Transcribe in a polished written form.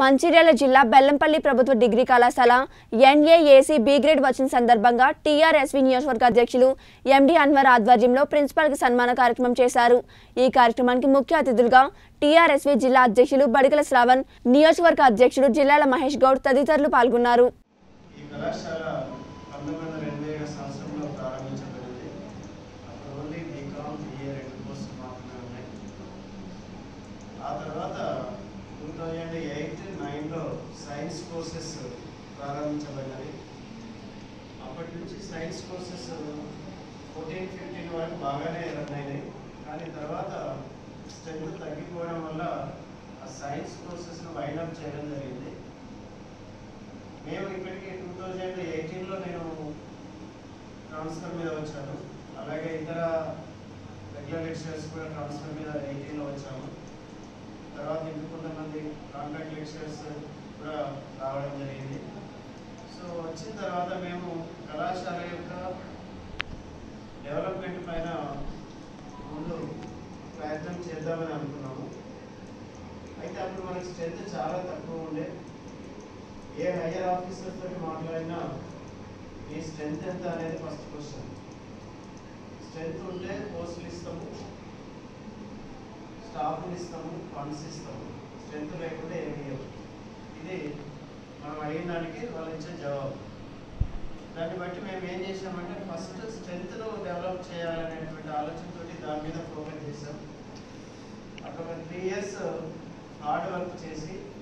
మంచిర్యాల జిల్లా బెల్లంపల్లి ప్రభుత్వ డిగ్రీ కళాశాల ఎన్ఏఏసీ బి గ్రేడ్ వచ్చిన సందర్భంగా టిఆర్ఎస్వి నియోజకవర్గ అధ్యక్షులు ఎండి అన్వర్ ఆధ్వర్యంలో ప్రిన్సిపల్ కి సన్మాన కార్యక్రమం చేశారు। ఈ కార్యక్రమానికి ముఖ్య అతిథులుగా టిఆర్ఎస్వి జిల్లా అధ్యక్షులు బడికల శ్రావణ్, నియోజకవర్గ అధ్యక్షుడు జిల్లాల మహేష్ గౌడ్ తదితరులు పాల్గొన్నారు। ఈ కళాశాల 1927 సంవత్సరంలో ప్రారంభించబడింది। అప్పుడు ఓన్లీ బీకామ్ బిఏ రెండు కోర్సులు మాత్రమే ఉన్నాయి। ఆ తర్వాత 2008-09 సైన్స్ కోర్సెస్ ప్రారంభించబడ్డాయి। అప్పటి నుంచి సైన్స్ కోర్సెస్ 14-15 వరకు బాగానే రన్ అయినాయి। కానీ తర్వాత స్ట్రెంత్ తగ్గిపోవడం వల్ల ఆ సైన్స్ కోర్సెస్ను వైండప్ చేయడం జరిగింది। మేము ఇప్పటికీ 2018లో నేను ట్రాన్స్ఫర్ మీద వచ్చాను। అలాగే ఇతర రెగ్యులర్ లెక్చరర్స్ కూడా ట్రాన్స్ఫర్ మీద 18లో వచ్చాము। तरह इंतमी कांट्राक्ट लेक्चरर्स सो वर्वा मैं कलाशाल डेवलपमेंट पैन मुझे प्रयत्न चेदा अब मन स्ट्रेंथ चारा तक ये हायर आफीसर तो माटना स्ट्रेंथ फस्ट क्वेश्चन स्ट्रेंथ उसे पोस्टल स्टाफ फंड स्ट्रेंथ लेकिन इधी मैं अड़ना वाले जवाब दाने बटी मैं फस्ट स्ट्रेंथ डेवलप चेयरने आलोचन तो दाने फोकस अगर 3 इयर्स हार्ड वर्क।